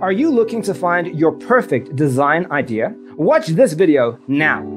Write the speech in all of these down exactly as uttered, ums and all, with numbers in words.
Are you looking to find your perfect design idea? Watch this video now.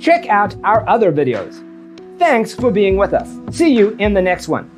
Check out our other videos. Thanks for being with us. See you in the next one.